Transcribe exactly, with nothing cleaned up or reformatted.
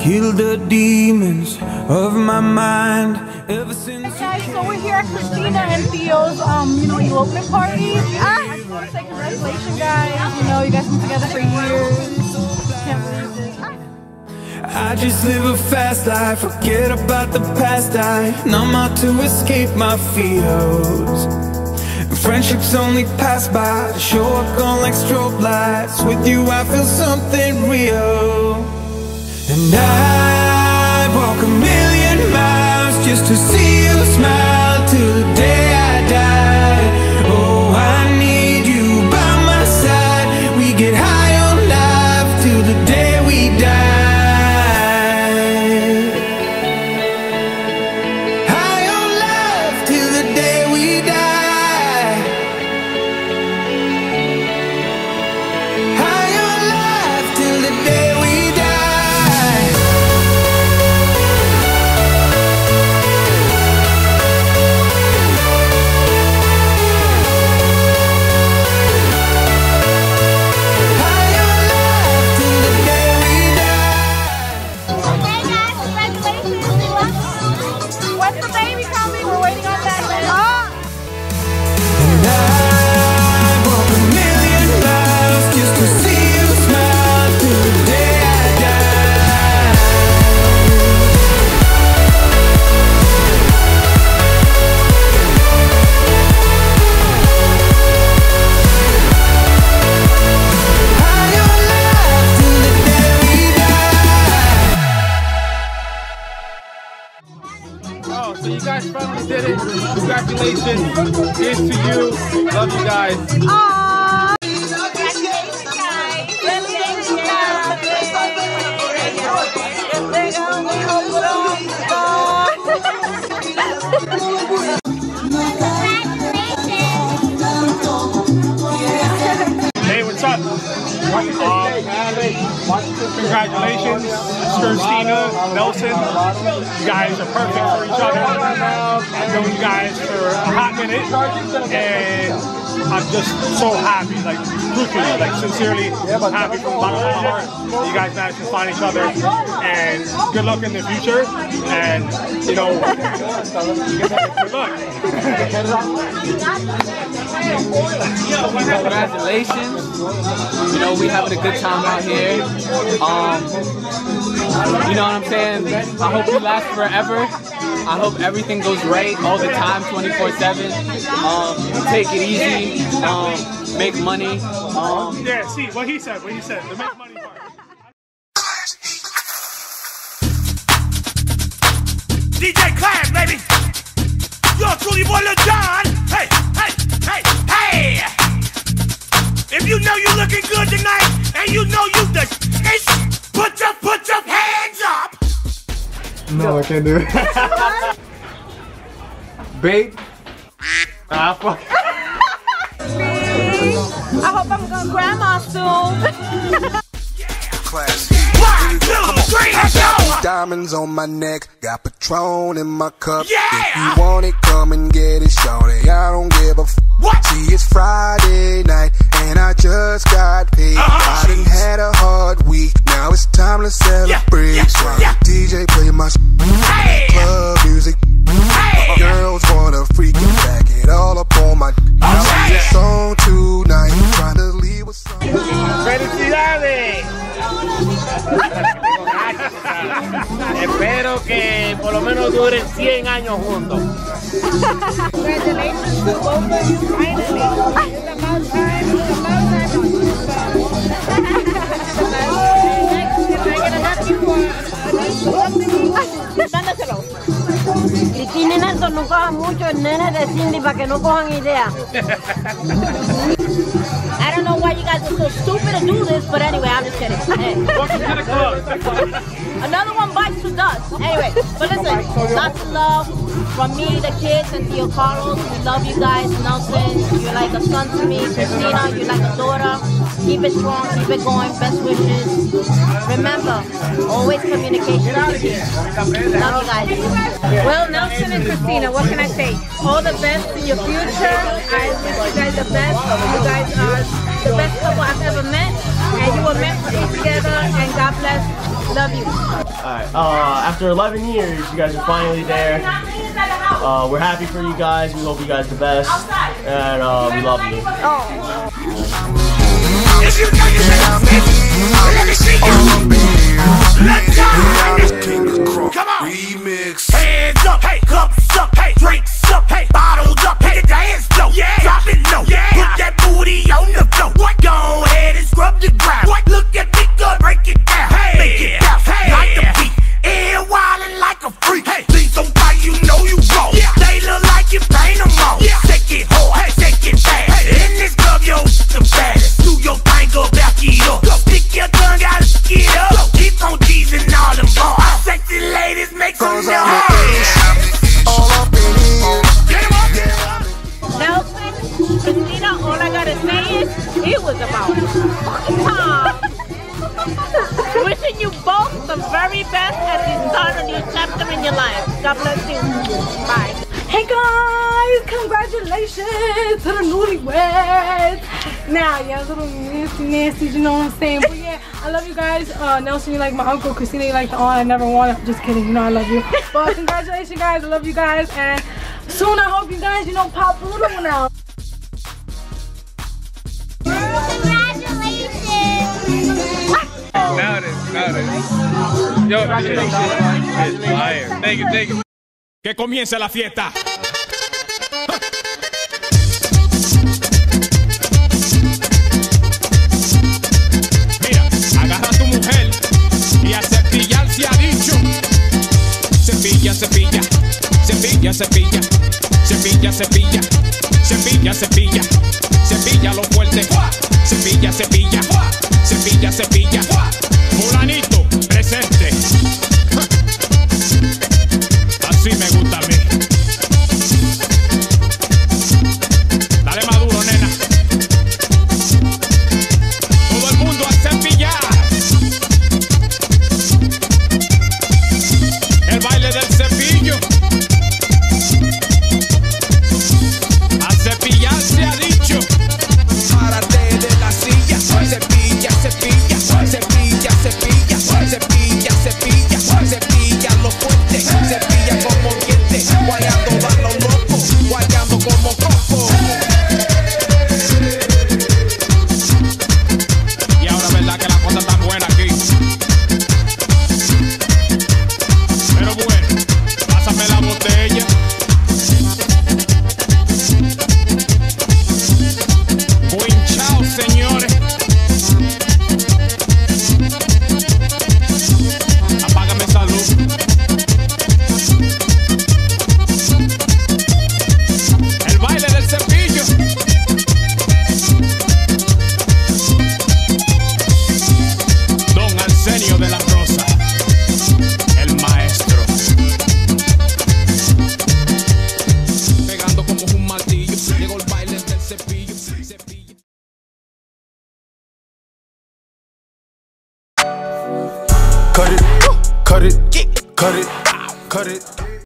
Kill the demons of my mind ever since. Hey guys, so we're here at Kristina and Theo's, um, you know, elopement party. Ah. I just want to say congratulations, guys. You know, you guys have been together for years. Can't believe this. Ah. I just live a fast life, forget about the past. I numb out to escape my fears. Friendships only pass by, show up gone like strobe lights. With you, I feel something real. And I'd walk a million miles just to see you smile till the day I die. Oh, I need you by my side. We get high on life till the day we die. High on life till the day we die. High on life till the day we die. So you guys finally did it. Congratulations. Here's to you. Love you guys. Aww. Congratulations, guys. Congratulations, guys. Congratulations. Hey, what's up? Um, congratulations, Kristina, Nelson. You guys are perfect for each other. I've known you guys for a hot minute, and I'm just so happy, like, truthfully, like, sincerely happy from the bottom of my heart. You guys managed to find each other, and good luck in the future, and, you know, good luck. Congratulations. You know, we're having a good time out here. Um, you know what I'm saying? I hope you last forever. I hope everything goes right all the time, twenty-four seven. Um, take it easy. Um, make money. Um, yeah, see, what he said, what he said, the make money part. D J Class, baby! Yo, truly boy Lil Jon! Hey, hey, hey, hey! If you know you're looking good tonight, and you know you the shit, put your, put your hands up! No, I can't do it. Babe. Ah, fuck. I hope I'm going grandma soon. Class. One, two, three, go! Diamonds on my neck, got Patron in my cup. Yeah. If you want it, come and get it, shorty. I don't give a f. What? See, it's Friday night, and I just got paid. Uh-huh. I done had a hard week, now it's time to celebrate. Yeah. Yeah. Yeah. So D J play my hey. Club music. Hey. Girls wanna freaking back it all up on my. I'll sing this song tonight, trying to leave with some. Felicidades. Espero que por lo menos duren cien años juntos. Congratulations to both of you, finally. It's about time, it's about time on you, y Cristina y Nelson no cojan mucho el nene de Cindy para que no cojan idea. I don't know why you guys are so stupid to do this, but anyway, I'm just kidding. Welcome to the club. Another one bites the dust. Anyway, but listen, lots of love from me, the kids, and Theo Carlos. We love you guys. Nelson, you're like a son to me. Kristina, you're like a daughter. Keep it strong, keep it going. Best wishes. Remember, always communication is key. Love you guys. Well, Nelson and Kristina, what can I say? All the best in your future. I wish you guys the best. You guys are the best couple I've ever met, and you were meant to be together, and God bless. Love you. Alright, uh, after eleven years, you guys are finally there. Uh, we're happy for you guys. We hope you guys the best, and uh, we love you. Oh. Come on. Remix. Hands up, hey, cups up, hey, drinks up, hey, bottles up, hey, dance low, yeah, drop it low, yeah, put that booty on the floor. What? Go ahead and scrub the ground. What? Look at me, go break it down, hey, make it bounce, hey, like the beat, air wildin' like a freak. Hey, please don't buy, you know you wrong. Yeah, they look like you paint them on. Yeah, take it hard, hey, take it fast. Hey, in this club, yo, the baddest. Do your thing, go back it up. Go stick your tongue out, get up. Go keep on teasing all them bars. Sexy ladies make some noise. It was about time. Wishing you both the very best as you start a new chapter in your life. God bless you. Bye. Hey guys, congratulations to the newlyweds. Now, yeah, a little nasty, nasty, you know what I'm saying? But yeah, I love you guys. Uh, Nelson, you like my uncle. Kristina, you like the aunt I never wanted. Just kidding, you know I love you. But congratulations, guys. I love you guys. And soon I hope you guys, you know, pop a little one out. About it, about it. Yo, it's fire. Thank you, thank you. Que comience la fiesta. Mira, agarra a tu mujer y a cepillar se ha dicho. Cepilla, cepilla, cepilla, cepilla, cepilla, cepilla, cepilla, cepilla, cepilla lo fuerte. Cepilla, cepilla, cepilla, cepilla. Fulanito, presente. Así me gusta a mí. Dale maduro, nena. Todo el mundo a cepillar. El baile del cepillo. A cepillar se ha dicho. Párate de la silla. Cepilla, cepilla, cepilla. Cepilla, cepilla, cepilla, cepilla los puentes, cepilla como dientes, guayando van los locos, guayando como coco. Y ahora es verdad que la cosa está buena aquí. Pero bueno, pásame la botella. Buen chao, señores. Cut it, cut it, cut it.